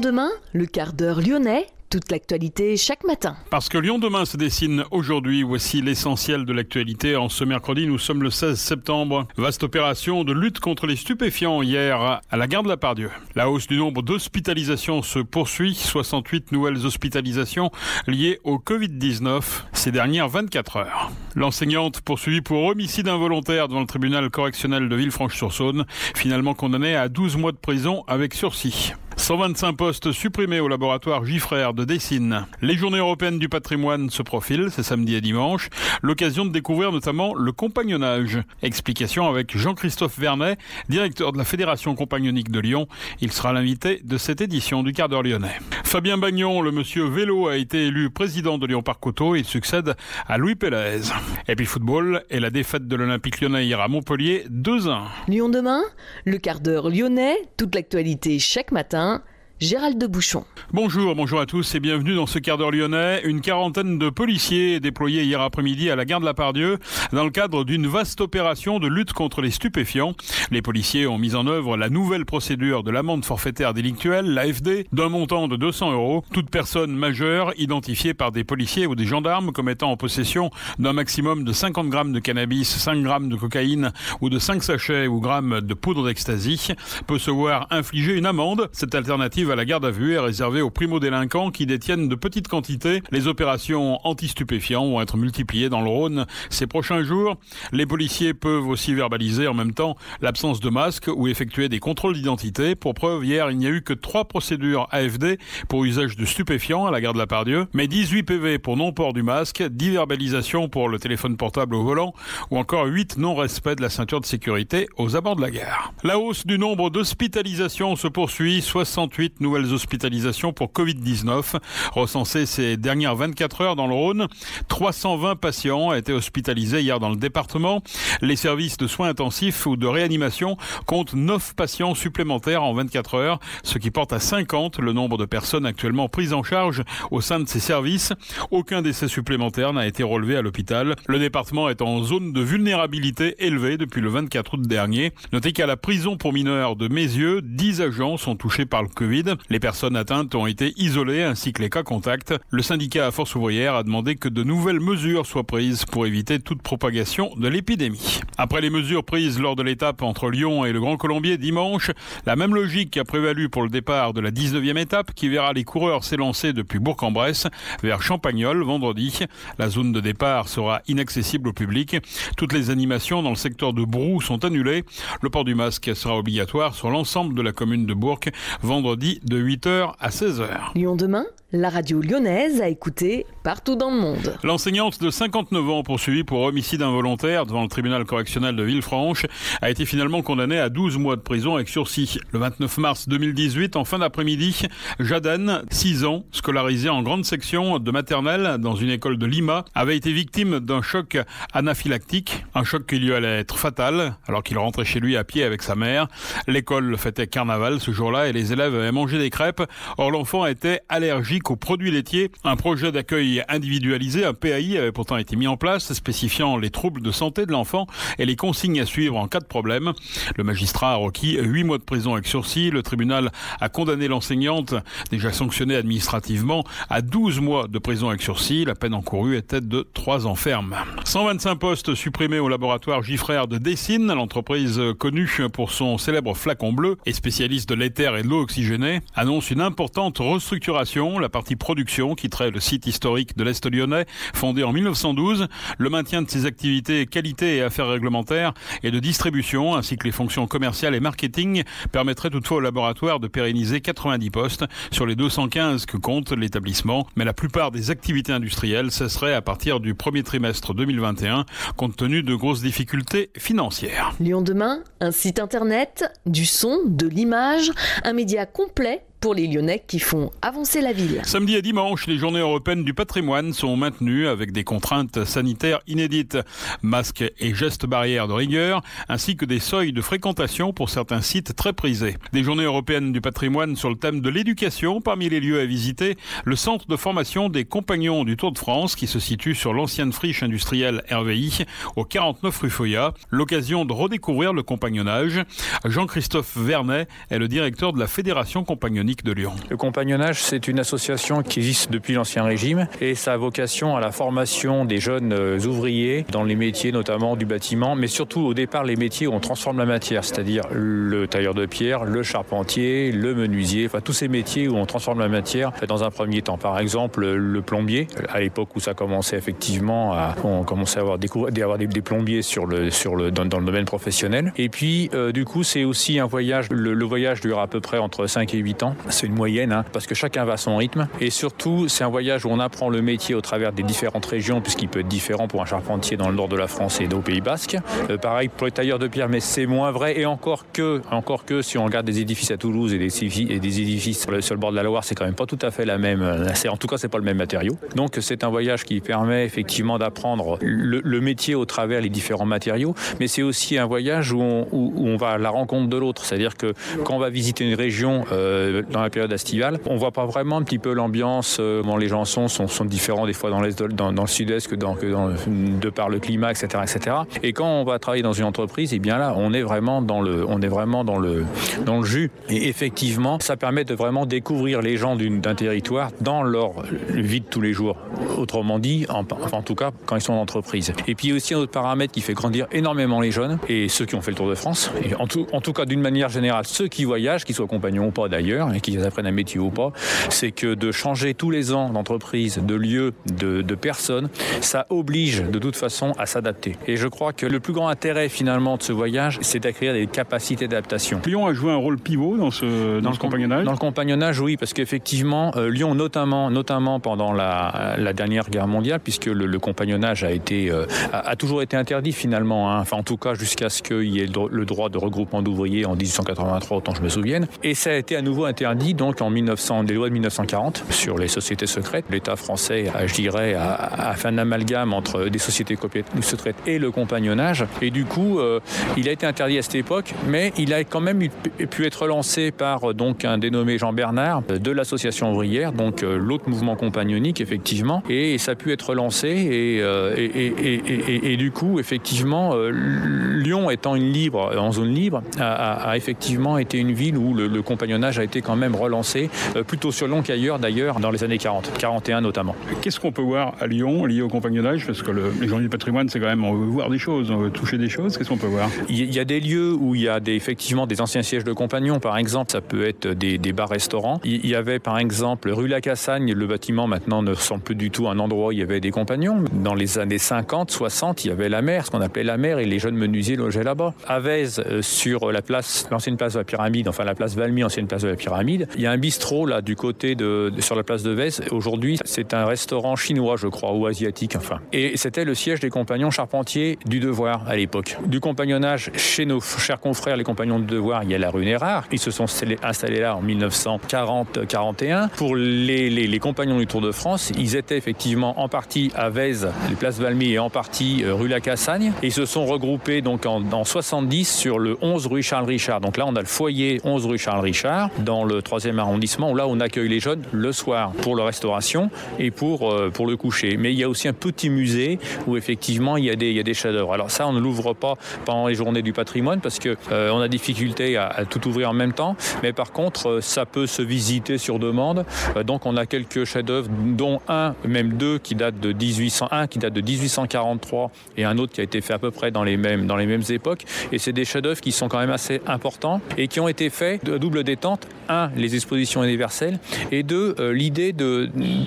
Demain, le quart d'heure lyonnais, toute l'actualité chaque matin. Parce que Lyon Demain se dessine aujourd'hui, voici l'essentiel de l'actualité. En ce mercredi, nous sommes le 16 septembre. Vaste opération de lutte contre les stupéfiants hier à la gare de la Part-Dieu. La hausse du nombre d'hospitalisations se poursuit. 68 nouvelles hospitalisations liées au Covid-19 ces dernières 24 heures. L'enseignante poursuivie pour homicide involontaire devant le tribunal correctionnel de Villefranche-sur-Saône, finalement condamnée à 12 mois de prison avec sursis. 125 postes supprimés au laboratoire Gifrer de Décines. Les journées européennes du patrimoine se profilent, c'est samedi et dimanche. L'occasion de découvrir notamment le compagnonnage. Explication avec Jean-Christophe Vernay, directeur de la Fédération Compagnonique de Lyon. Il sera l'invité de cette édition du quart d'heure lyonnais. Fabien Bagnon, le monsieur vélo, a été élu président de Lyon Parc Auto. Il succède à Louis Pélaez. Et puis football et la défaite de l'Olympique lyonnais hier à Montpellier, 2-1. Lyon Demain, le quart d'heure lyonnais, toute l'actualité chaque matin. Gérald de Bouchon. Bonjour à tous et bienvenue dans ce quart d'heure lyonnais. Une quarantaine de policiers déployés hier après-midi à la gare de la Part-Dieu dans le cadre d'une vaste opération de lutte contre les stupéfiants. Les policiers ont mis en œuvre la nouvelle procédure de l'amende forfaitaire délictuelle, l'AFD, d'un montant de 200 €. Toute personne majeure identifiée par des policiers ou des gendarmes comme étant en possession d'un maximum de 50 grammes de cannabis, 5 grammes de cocaïne ou de 5 sachets ou grammes de poudre d'ecstasy peut se voir infliger une amende. Cette alternative à la garde à vue est réservée aux primo-délinquants qui détiennent de petites quantités. Les opérations anti-stupéfiants vont être multipliées dans le Rhône ces prochains jours. Les policiers peuvent aussi verbaliser en même temps l'absence de masque ou effectuer des contrôles d'identité. Pour preuve, hier, il n'y a eu que 3 procédures AFD pour usage de stupéfiants à la gare de la Part-Dieu, mais 18 PV pour non-port du masque, 10 verbalisations pour le téléphone portable au volant ou encore 8 non-respect de la ceinture de sécurité aux abords de la gare. La hausse du nombre d'hospitalisations se poursuit. 68 nouvelles hospitalisations pour Covid-19 recensées ces dernières 24 heures dans le Rhône. 320 patients étaient hospitalisés hier dans le département. Les services de soins intensifs ou de réanimation comptent 9 patients supplémentaires en 24 heures, ce qui porte à 50 le nombre de personnes actuellement prises en charge au sein de ces services. Aucun décès supplémentaire n'a été relevé à l'hôpital. Le département est en zone de vulnérabilité élevée depuis le 24 août dernier. Notez qu'à la prison pour mineurs de Meyzieu, 10 agents sont touchés par le Covid. Les personnes atteintes ont été isolées ainsi que les cas contacts. Le syndicat Force ouvrière a demandé que de nouvelles mesures soient prises pour éviter toute propagation de l'épidémie. Après les mesures prises lors de l'étape entre Lyon et le Grand Colombier dimanche, la même logique a prévalu pour le départ de la 19e étape qui verra les coureurs s'élancer depuis Bourg-en-Bresse vers Champagnole vendredi. La zone de départ sera inaccessible au public. Toutes les animations dans le secteur de Brou sont annulées. Le port du masque sera obligatoire sur l'ensemble de la commune de Bourg vendredi de 8h à 16h. Lyon Demain, la radio lyonnaise à écouter partout dans le monde. L'enseignante de 59 ans poursuivie pour homicide involontaire devant le tribunal correctionnel de Villefranche a été finalement condamnée à 12 mois de prison avec sursis. Le 29 mars 2018, en fin d'après-midi, Jadane, 6 ans, scolarisée en grande section de maternelle dans une école de Lima, avait été victime d'un choc anaphylactique, un choc qui lui allait être fatal alors qu'il rentrait chez lui à pied avec sa mère. L'école fêtait carnaval ce jour-là et les élèves avaient mangé des crêpes. Or, l'enfant était allergique aux produits laitiers. Un projet d'accueil individualisé, un PAI, avait pourtant été mis en place, spécifiant les troubles de santé de l'enfant et les consignes à suivre en cas de problème. Le magistrat a requis 8 mois de prison avec sursis. Le tribunal a condamné l'enseignante, déjà sanctionnée administrativement, à 12 mois de prison avec sursis. La peine encourue était de 3 ans ferme. 125 postes supprimés au laboratoire Gifrer de Décines, l'entreprise connue pour son célèbre flacon bleu et spécialiste de l'éther et de l'eau oxygénée, annonce une importante restructuration. La partie production qui traite le site historique de l'Est lyonnais, fondé en 1912, le maintien de ses activités qualité et affaires réglementaires et de distribution, ainsi que les fonctions commerciales et marketing, permettraient toutefois au laboratoire de pérenniser 90 postes sur les 215 que compte l'établissement. Mais la plupart des activités industrielles cesseraient à partir du premier trimestre 2021, compte tenu de grosses difficultés financières. Lyon Demain, un site internet, du son, de l'image, un média complet pour les Lyonnais qui font avancer la ville. Samedi et dimanche, les journées européennes du patrimoine sont maintenues avec des contraintes sanitaires inédites. Masques et gestes barrières de rigueur, ainsi que des seuils de fréquentation pour certains sites très prisés. Des journées européennes du patrimoine sur le thème de l'éducation. Parmi les lieux à visiter, le centre de formation des Compagnons du Tour de France qui se situe sur l'ancienne friche industrielle RVI au 49 rue Foya. L'occasion de redécouvrir le compagnonnage. Jean-Christophe Vernay est le directeur de la Fédération Compagnonique Compagnonique de Lyon. Le compagnonnage, c'est une association qui existe depuis l'Ancien Régime et ça a vocation à la formation des jeunes ouvriers dans les métiers notamment du bâtiment, mais surtout au départ les métiers où on transforme la matière, c'est-à-dire le tailleur de pierre, le charpentier, le menuisier, enfin tous ces métiers où on transforme la matière dans un premier temps. Par exemple, le plombier, à l'époque où ça commençait effectivement, on commençait à avoir des plombiers dans le domaine professionnel. Et puis, du coup, c'est aussi un voyage. Le voyage dure à peu près entre 5 et 8 ans. C'est une moyenne, hein, parce que chacun va à son rythme. Et surtout, c'est un voyage où on apprend le métier au travers des différentes régions, puisqu'il peut être différent pour un charpentier dans le nord de la France et au Pays Basque. Pareil pour les tailleurs de pierre, mais c'est moins vrai. Et encore que si on regarde des édifices à Toulouse et des édifices sur le bord de la Loire, c'est quand même pas tout à fait la même. En tout cas, c'est pas le même matériau. Donc, c'est un voyage qui permet effectivement d'apprendre le métier au travers les différents matériaux, mais c'est aussi un voyage où on va à la rencontre de l'autre. C'est-à-dire que quand on va visiter une région dans la période estivale, on voit pas vraiment un petit peu l'ambiance, comment les gens sont différents des fois dans le sud-est de par le climat, etc. Et quand on va travailler dans une entreprise, et bien là, on est vraiment dans le jus. Et effectivement, ça permet de vraiment découvrir les gens d'un territoire dans leur vie de tous les jours. Autrement dit, en tout cas, quand ils sont en entreprise. Et puis aussi un autre paramètre qui fait grandir énormément les jeunes et ceux qui ont fait le Tour de France, et en tout cas d'une manière générale, ceux qui voyagent, qu'ils soient compagnons ou pas d'ailleurs, et qu'ils apprennent un métier ou pas, c'est que de changer tous les ans d'entreprise, de lieu, de personnes, ça oblige de toute façon à s'adapter. Et je crois que le plus grand intérêt finalement de ce voyage, c'est d'acquérir des capacités d'adaptation. Lyon a joué un rôle pivot dans le compagnonnage. Dans le compagnonnage, oui, parce qu'effectivement, Lyon notamment pendant la dernière guerre mondiale, puisque le compagnonnage a toujours été interdit finalement, hein. Enfin en tout cas jusqu'à ce qu'il y ait le droit de regroupement d'ouvriers en 1883, autant que je me souvienne. Et ça a été à nouveau interdit donc les lois de 1940 sur les sociétés secrètes. L'État français, je dirais, a fait un amalgame entre des sociétés secrètes et le compagnonnage. Et du coup, il a été interdit à cette époque, mais il a quand même pu être lancé par donc un dénommé Jean Bernard de l'association ouvrière, donc l'autre mouvement compagnonique effectivement. Et ça a pu être lancé et du coup, effectivement, Lyon étant en zone libre, a effectivement été une ville où le compagnonnage a été quand même relancé, plutôt sur Lyon qu'ailleurs d'ailleurs, dans les années 40, 41 notamment. Qu'est-ce qu'on peut voir à Lyon lié au compagnonnage? Parce que les gens du patrimoine, c'est quand même, on veut voir des choses, on veut toucher des choses. Qu'est-ce qu'on peut voir? Il y a des lieux où il y a effectivement des anciens sièges de compagnons, par exemple, ça peut être des bars-restaurants. Il y avait par exemple rue La Cassagne, le bâtiment maintenant ne ressemble plus du tout à un endroit où il y avait des compagnons. Dans les années 50, 60, il y avait la mer, ce qu'on appelait la mer, et les jeunes menuisiers logeaient là-bas. À Vaise, sur l'ancienne place de la Pyramide, enfin la place Valmy, ancienne place de la Pyramide, il y a un bistrot là du côté sur la place de Vaise. Aujourd'hui, c'est un restaurant chinois, je crois, ou asiatique, enfin. Et c'était le siège des compagnons charpentiers du Devoir à l'époque. Du compagnonnage, chez nos chers confrères, les compagnons du Devoir, il y a la rue Nérard. Ils se sont installés là en 1940-41. Pour les compagnons du Tour de France, ils étaient effectivement en partie à Vaise, les places Valmy, et en partie rue La Cassagne. Et ils se sont regroupés donc en 70 sur le 11 rue Charles Richard. Donc là, on a le foyer 11 rue Charles Richard dans le 3e arrondissement, où là, on accueille les jeunes le soir pour leur restauration et pour le coucher. Mais il y a aussi un petit musée où effectivement, il y a des chefs-d'œuvre. Alors ça, on ne l'ouvre pas pendant les journées du patrimoine parce que on a difficulté à tout ouvrir en même temps. Mais par contre, ça peut se visiter sur demande. Donc on a quelques chefs-d'œuvre, dont un, même deux, qui date de 1843 et un autre qui a été fait à peu près dans les mêmes époques. Et c'est des chefs-d'œuvre qui sont quand même assez importants et qui ont été faits de double détente. Un, les expositions universelles, et deux, l'idée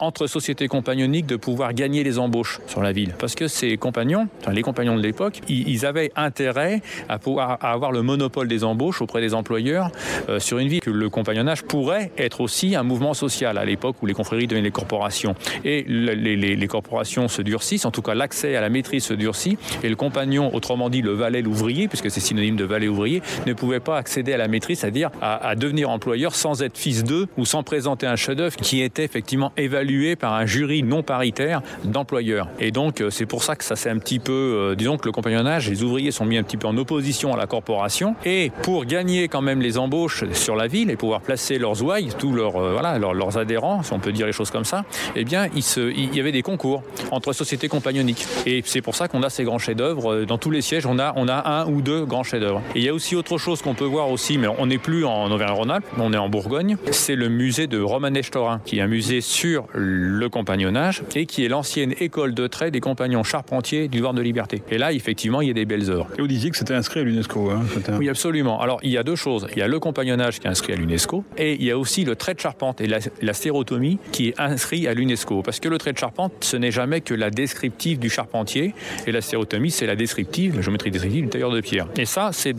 entre sociétés compagnoniques de pouvoir gagner les embauches sur la ville. Parce que les compagnons de l'époque, ils avaient intérêt à avoir le monopole des embauches auprès des employeurs sur une ville. Que le compagnonnage pourrait être aussi un mouvement social à l'époque où les confréries devenaient des corporations. Et les corporations se durcissent, en tout cas l'accès à la maîtrise se durcit, et le compagnon, autrement dit le valet, l'ouvrier, puisque c'est synonyme de valet ouvrier, ne pouvait pas accéder à la maîtrise, c'est-à-dire à devenir employeur sans être fils d'eux ou sans présenter un chef-d'œuvre qui était effectivement évalué par un jury non paritaire d'employeurs. Et donc c'est pour ça que ça s'est un petit peu, disons que le compagnonnage, les ouvriers sont mis un petit peu en opposition à la corporation, et pour gagner quand même les embauches sur la ville et pouvoir placer leurs ouailles, tous leurs adhérents, si on peut dire les choses comme ça, eh bien il y avait des concours entre sociétés compagnoniques. Et c'est pour ça qu'on a ces grands chefs-d'œuvre. Dans tous les sièges, on a un ou deux grands chefs-d'œuvre. Et il y a aussi autre chose qu'on peut voir aussi, mais on n'est plus en Auvergne-Rhône-Alpes, on est en Bourgogne, c'est le musée de Romanes-Torin, qui est un musée sur le compagnonnage et qui est l'ancienne école de trait des compagnons charpentiers du Devoir de Liberté. Et là, effectivement, il y a des belles œuvres. Et vous disiez que c'était inscrit à l'UNESCO, hein, oui, absolument. Alors, il y a deux choses. Il y a le compagnonnage qui est inscrit à l'UNESCO et il y a aussi le trait de charpente et la stérotomie qui est inscrit à l'UNESCO. Parce que le trait de charpente, ce n'est jamais que la descriptive du charpentier et la stérotomie, c'est la descriptive, la géométrie descriptive du tailleur de pierre. Et ça, c'est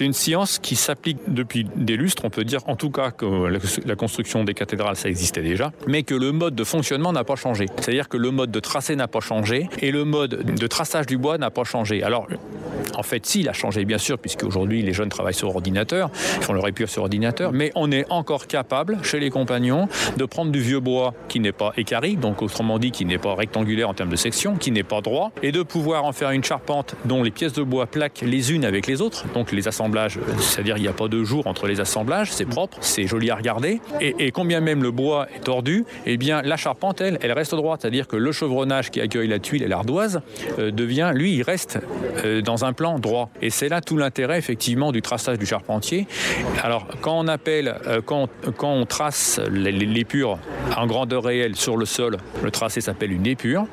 une science qui s'applique depuis des lustres. On peut dire en tout cas que la construction des cathédrales, ça existait déjà, mais que le mode de fonctionnement n'a pas changé. C'est-à-dire que le mode de tracé n'a pas changé et le mode de traçage du bois n'a pas changé. Alors, en fait, si, il a changé, bien sûr, puisque aujourd'hui les jeunes travaillent sur ordinateur, ils font leur épure sur ordinateur, mais on est encore capable, chez les compagnons, de prendre du vieux bois qui n'est pas équarri, donc autrement dit qui n'est pas rectangulaire en termes de section, qui n'est pas droit, et de pouvoir en faire une charpente dont les pièces de bois plaquent les unes avec les autres, donc les assemblages, c'est-à-dire il n'y a pas de jour entre les assemblages, c'est propre, c'est joli à regarder, et combien même le bois est tordu, eh bien la charpente, elle reste droite, c'est-à-dire que le chevronnage qui accueille la tuile et l'ardoise devient, lui, il reste dans un plan droit. Et c'est là tout l'intérêt, effectivement, du traçage du charpentier. Alors, quand on appelle, quand on trace l'épure en grandeur réelle sur le sol, le tracé s'appelle une épure.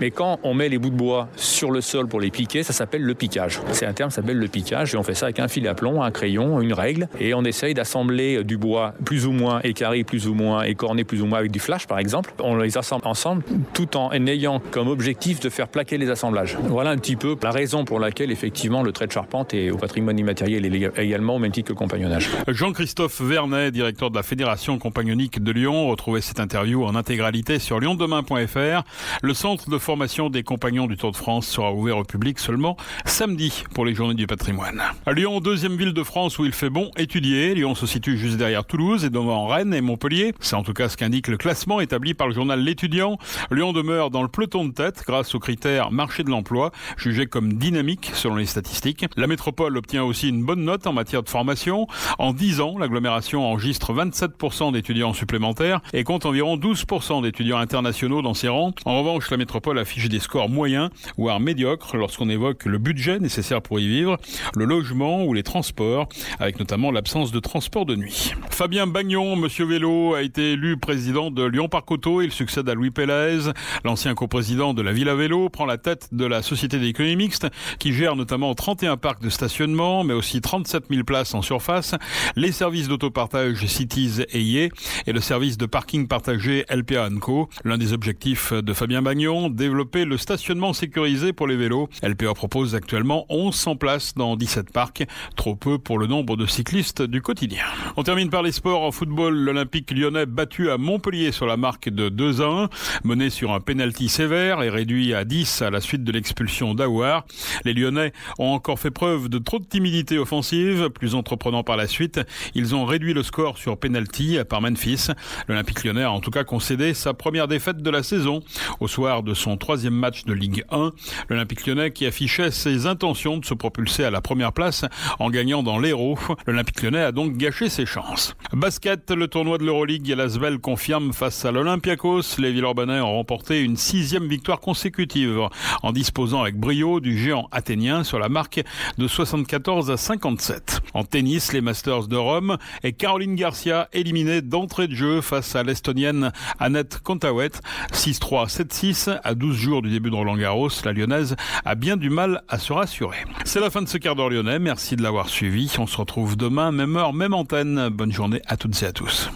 Mais quand on met les bouts de bois sur le sol pour les piquer, ça s'appelle le piquage. C'est un terme qui s'appelle le piquage. Et on fait ça avec un fil à plomb, un crayon, une règle. Et on essaye d'assembler du bois plus ou moins équarré, plus ou moins écorné, plus ou moins avec du flash, par exemple. On les assemble ensemble tout en ayant comme objectif de faire plaquer les assemblages. Voilà un petit peu la raison pour laquelle, effectivement, le trait de charpente est au patrimoine immatériel et également au même titre que le compagnonnage. Jean-Christophe Vernay, directeur de la Fédération Compagnonique de Lyon. Retrouvez cette interview en intégralité sur lyondemain.fr. Le centre de formation des Compagnons du Tour de France sera ouvert au public seulement samedi pour les Journées du patrimoine. À Lyon, deuxième ville de France où il fait bon étudier. Lyon se situe juste derrière Toulouse et devant Rennes et Montpellier. C'est en tout cas ce qu'indique le classement établi par le journal L'Étudiant. Lyon demeure dans le peloton de tête grâce aux critères marché de l'emploi, jugé comme dynamique selon les statistiques. La métropole obtient aussi une bonne note en matière de formation. En 10 ans, l'agglomération enregistre 27% d'étudiants supplémentaires et compte environ 12% d'étudiants internationaux dans ses rangs. En revanche, la métropole affiche des scores moyens, voire médiocres, lorsqu'on évoque le budget nécessaire pour y vivre, le logement ou les transports, avec notamment l'absence de transport de nuit. Fabien Bagnon, monsieur Vélo, a été élu président de Lyon Parc Auto. Il succède à Louis Pélaez. L'ancien coprésident de la Villa Vélo prend la tête de la société d'économie mixte qui gère notamment 31 parcs de stationnement, mais aussi 37 000 places en surface, les services d'autopartage Cities et Ye et le service de parking partagé LPA & Co. L'un des objectifs de Fabien Bagnon, développer le stationnement sécurisé pour les vélos. LPA propose actuellement 1100 places dans 17 parcs, trop peu pour le nombre de cyclistes du quotidien. On termine par les sports. En football, l'Olympique lyonnais battu à Montpellier sur la marque de 2-1, mené sur un pénalty sévère et réduit à 10 à la suite de l'expulsion d'Aouar. Les Lyonnais ont encore fait preuve de trop de timidité offensive, plus entreprenant par la suite. Ils ont réduit le score sur pénalty par Memphis. L'Olympique lyonnais a en tout cas concédé sa première défaite de la saison au soir de son 3e match de Ligue 1. L'Olympique lyonnais qui affichait ses intentions de se propulser à la première place en gagnant dans l'Hérault. L'Olympique lyonnais a donc gâché ses chances. Basket, le tournoi de l'Euroleague, Lasvel confirme face à l'Olympiakos. Les Villeurbanais ont remporté une 6e victoire consécutive en disposant avec brio du géant athénien sur la marque de 74 à 57. En tennis, les Masters de Rome et Caroline Garcia éliminée d'entrée de jeu face à l'Estonienne Annette Contahouet 6-3, 7-6. À 12 jours du début de Roland-Garros, la Lyonnaise a bien du mal à se rassurer. C'est la fin de ce quart d'heure lyonnais. Merci de l'avoir suivi. On se retrouve demain, même heure, même antenne. Bonne journée à toutes et à tous.